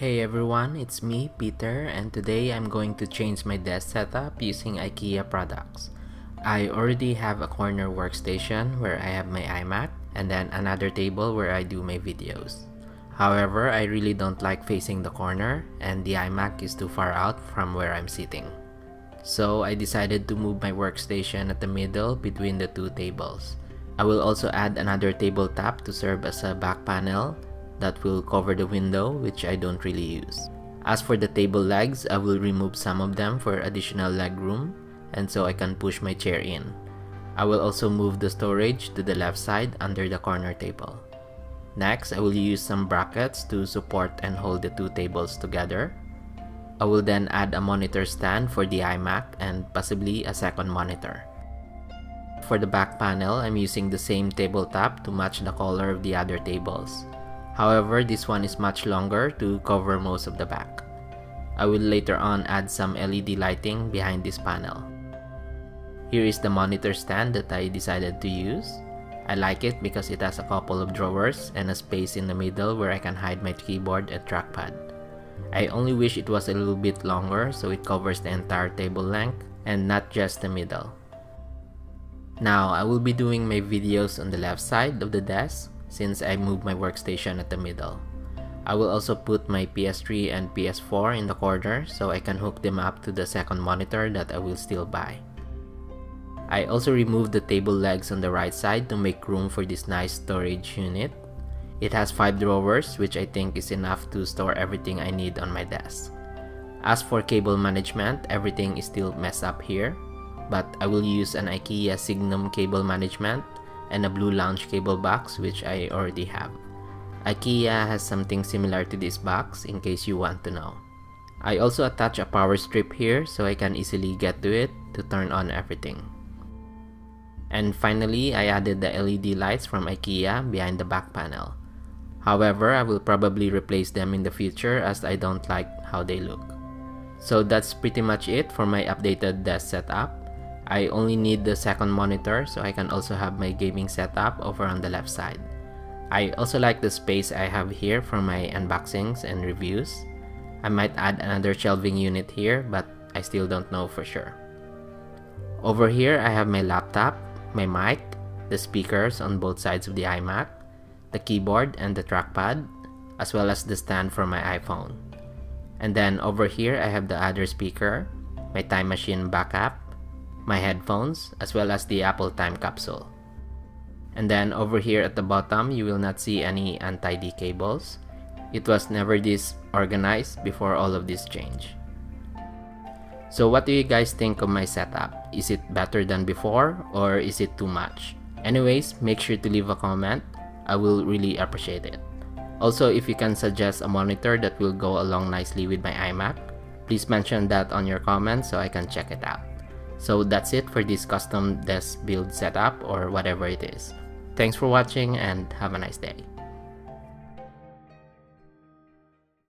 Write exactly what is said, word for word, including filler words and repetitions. Hey everyone, it's me, Peter, and today I'm going to change my desk setup using IKEA products. I already have a corner workstation where I have my iMac and then another table where I do my videos. However, I really don't like facing the corner and the iMac is too far out from where I'm sitting. So I decided to move my workstation at the middle between the two tables. I will also add another tabletop to serve as a back panel that will cover the window, which I don't really use. As for the table legs, I will remove some of them for additional leg room, and so I can push my chair in. I will also move the storage to the left side under the corner table. Next, I will use some brackets to support and hold the two tables together. I will then add a monitor stand for the iMac and possibly a second monitor. For the back panel, I'm using the same tabletop to match the color of the other tables. However, this one is much longer to cover most of the back. I will later on add some L E D lighting behind this panel. Here is the monitor stand that I decided to use. I like it because it has a couple of drawers and a space in the middle where I can hide my keyboard and trackpad. I only wish it was a little bit longer so it covers the entire table length and not just the middle. Now, I will be doing my videos on the left side of the desk, since I moved my workstation at the middle. I will also put my P S three and P S four in the corner so I can hook them up to the second monitor that I will still buy. I also removed the table legs on the right side to make room for this nice storage unit. It has five drawers, which I think is enough to store everything I need on my desk. As for cable management, everything is still messed up here, but I will use an IKEA Signum cable management and a blue lounge cable box, which I already have. IKEA has something similar to this box in case you want to know. I also attach a power strip here so I can easily get to it to turn on everything. And finally, I added the L E D lights from IKEA behind the back panel. However, I will probably replace them in the future as I don't like how they look. So that's pretty much it for my updated desk setup. I only need the second monitor so I can also have my gaming setup over on the left side. I also like the space I have here for my unboxings and reviews. I might add another shelving unit here, but I still don't know for sure. Over here I have my laptop, my mic, the speakers on both sides of the iMac, the keyboard and the trackpad, as well as the stand for my iPhone. And then over here I have the other speaker, my Time Machine backup, my headphones, as well as the Apple Time Capsule. And then over here at the bottom, you will not see any untidy cables. It was never this organized before all of this change. So what do you guys think of my setup? Is it better than before or is it too much? Anyways, make sure to leave a comment. I will really appreciate it. Also, if you can suggest a monitor that will go along nicely with my iMac, please mention that on your comments so I can check it out. So that's it for this custom desk build setup or whatever it is. Thanks for watching and have a nice day.